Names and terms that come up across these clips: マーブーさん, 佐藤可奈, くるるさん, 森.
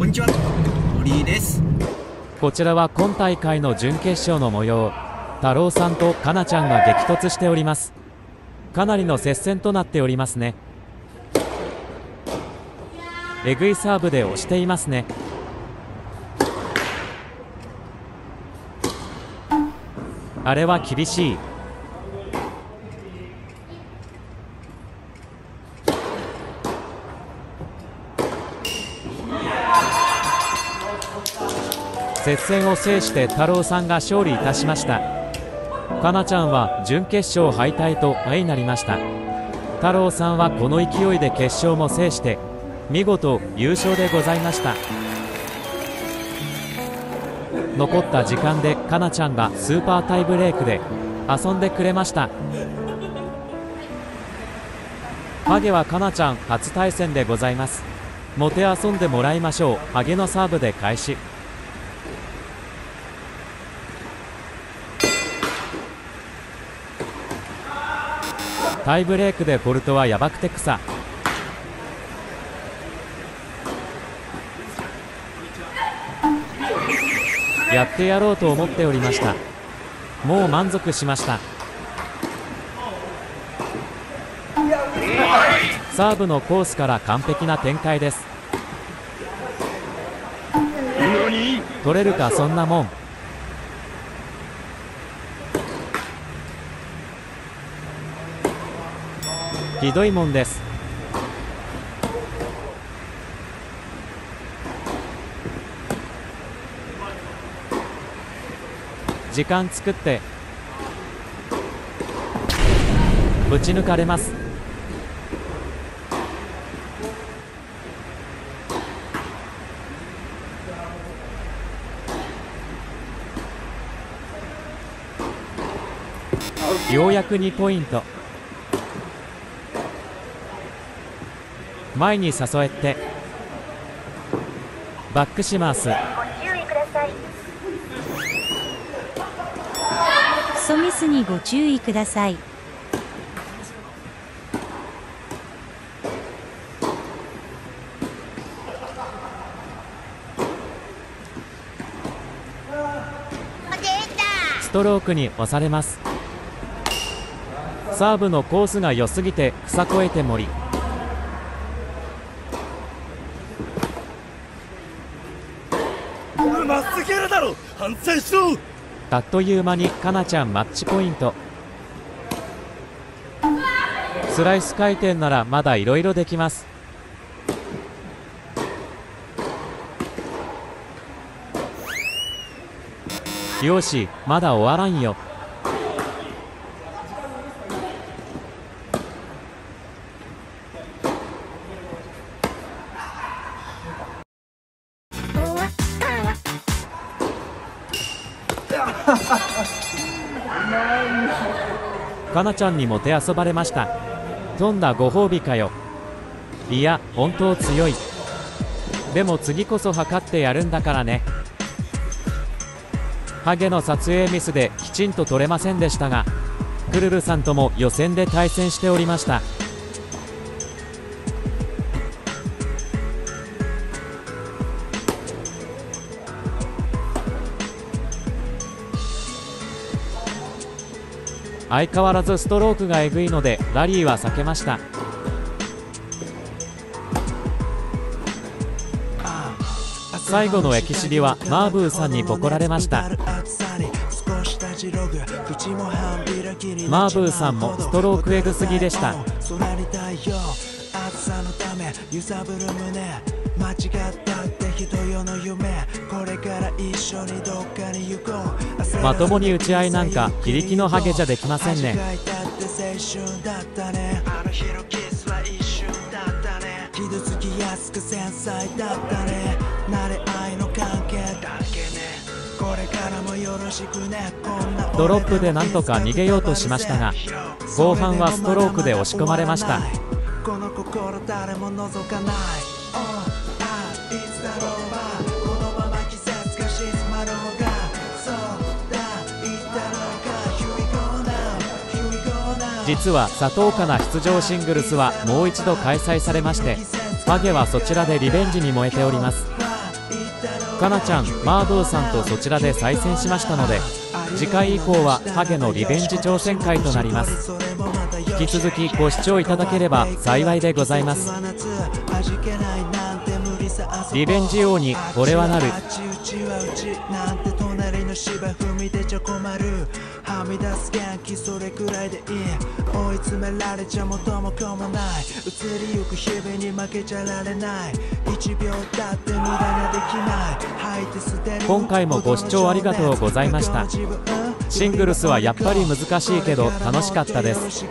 こんにちは、森です。こちらは今大会の準決勝の模様。太郎さんとかなちゃんが激突しております。かなりの接戦となっておりますね。えぐいサーブで押していますね。あれは厳しい。接戦を制して太郎さんが勝利いたしました。かなちゃんは準決勝敗退と相なりました。太郎さんはこの勢いで決勝も制して見事優勝でございました。残った時間でかなちゃんがスーパータイブレークで遊んでくれました。ハゲはかなちゃん初対戦でございます。もてあそんでもらいましょう。ハゲのサーブで開始。タイブレークでフォルトはやばくて草。やってやろうと思っておりました。もう満足しました。サーブのコースから完璧な展開です。取れるかそんなもん。ひどいもんです。時間作ってぶち抜かれます。ようやく2ポイント。前に誘えてバックします。クソミスにご注意ください。ストロークに押されます。サーブのコースが良すぎて草越えて森。あっという間にかなちゃんマッチポイント。スライス回転ならまだいろいろできます。よし、まだ終わらんよ。かなちゃんにもてあそばれました。どんなご褒美かよ。いや本当強い。でも次こそ測ってやるんだからね。ハゲの撮影ミスできちんと撮れませんでしたが、くるるさんとも予選で対戦しておりました。相変わらずストロークがえぐいのでラリーは避けました。最後のエキシビはマーブーさんにボコられました。マーブーさんもストロークエグすぎでした。まともに打ち合いなんか非力のハゲじゃできませんね。ドロップでなんとか逃げようとしましたが、後半はストロークで押し込まれました。実は佐藤かな出場シングルスはもう一度開催されまして、ハゲはそちらでリベンジに燃えております。かなちゃん、マーブーさんとそちらで再戦しましたので、次回以降はハゲのリベンジ挑戦会となります。引き続きご視聴いただければ幸いでございます。リベンジ王に俺はなる。芝踏み出ちゃ困る。はみ出す元気それくらいでいい。追い詰められちゃ元も子もない。移りゆく日々に負けちゃられない。1秒だって無駄ができない。吐いて捨てる。今回もご視聴ありがとうございました。シングルスはやっぱり難しいけど楽しかったです。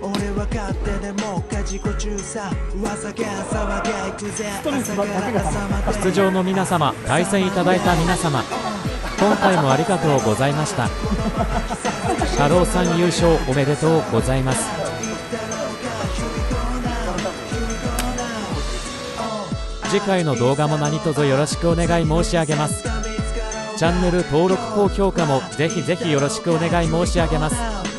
俺は勝手でも家事故中さ。噂げ騒げ行くぜ。出場の皆様、対戦いただいた皆様。今回もありがとうございました。太郎さん優勝おめでとうございます。次回の動画も何卒よろしくお願い申し上げます。チャンネル登録高評価もぜひぜひよろしくお願い申し上げます。